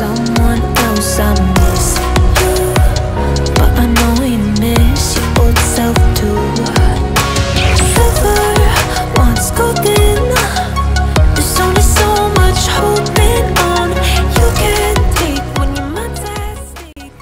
someone else I miss you, but I know you miss your old self too. Silver once golden, there's only so much holding on. You can't take when you're fantastic.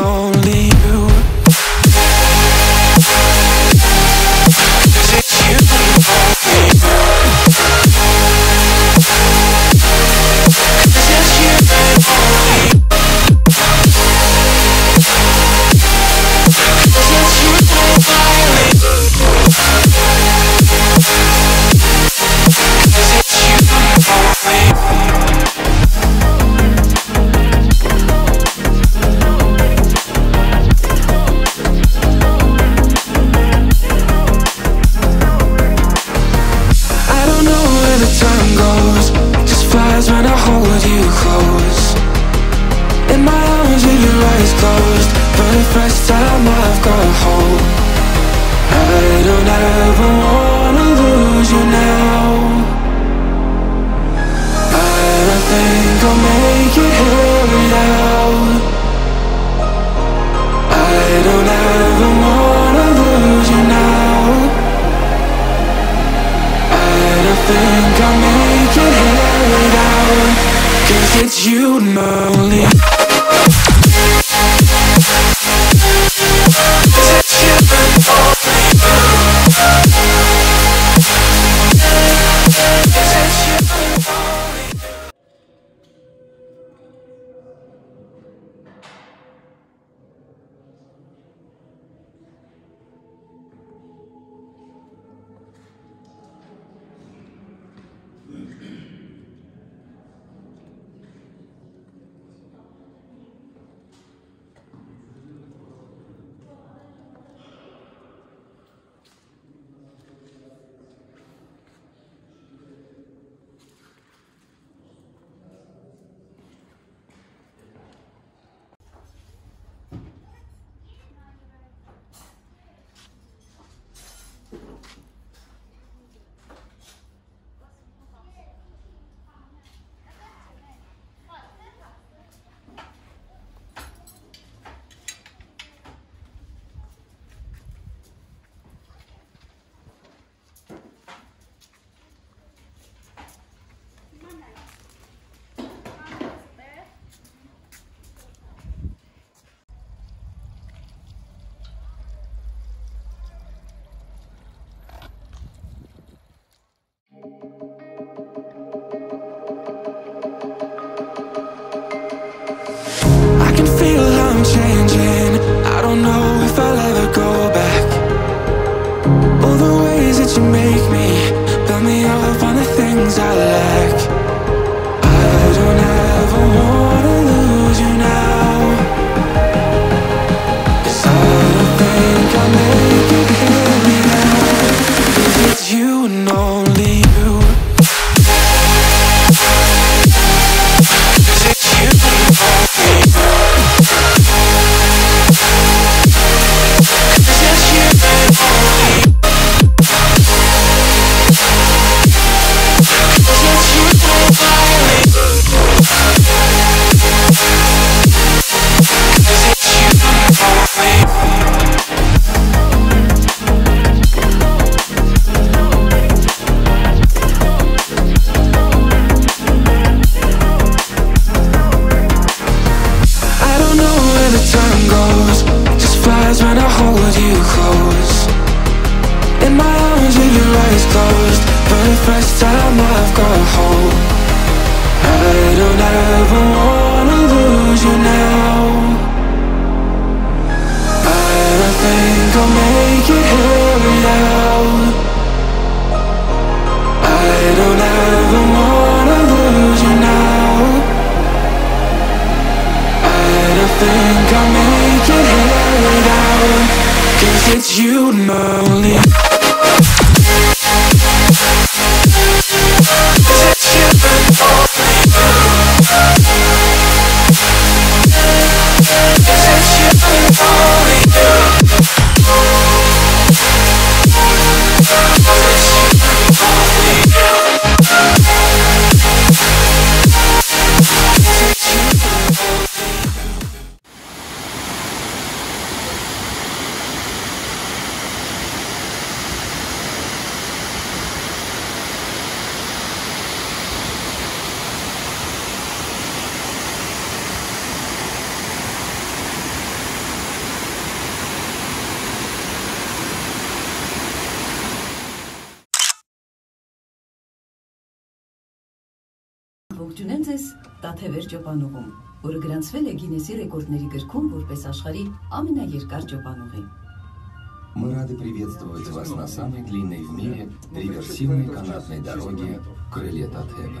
Only the first time I've got home. I don't ever wanna lose you now. I think I'll make it here and out. I don't ever wanna lose you now. I don't think I'll make it here and out, 'cause it's you and only. Changing, I don't know if I'll ever go back. All the ways that you make me, build me up on the things I lack. I don't ever wanna lose you now, 'cause I don't think I'll make it here now. 'Cause it's you and only you. 'Cause it's you and only you. It's you and only. Ողջունեմ Տաթևեր ճոպանուղում, որը գրանցվել է Գինեսի ռեկորդների գրքում որպես աշխարհի ամենաերկար ճոպանուղին. Мы рады приветствовать вас на самой длинной в мире реверсивной канатной дороге в крыле Татхева.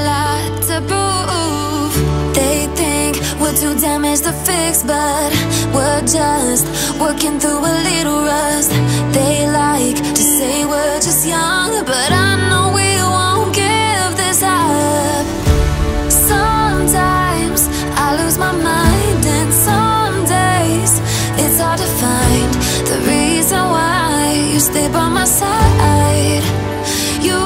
lot to prove. They think we're too damaged to fix, but we're just working through a little rust. They like to say we're just young, but I know we won't give this up. Sometimes I lose my mind, and some days it's hard to find the reason why you stay by my side. You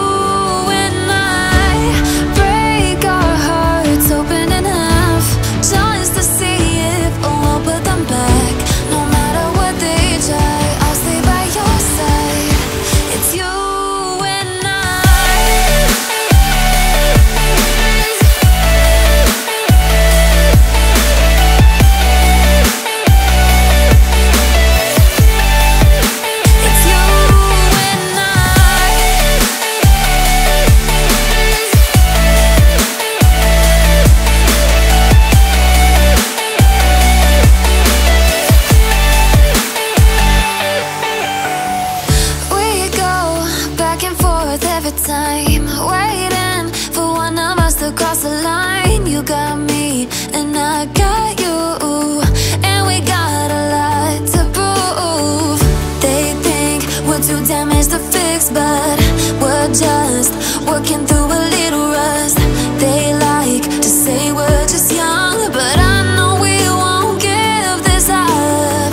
working through a little rust. They like to say we're just young, but I know we won't give this up.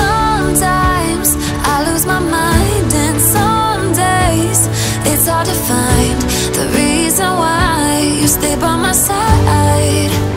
Sometimes I lose my mind, and some days it's hard to find the reason why you stay by my side.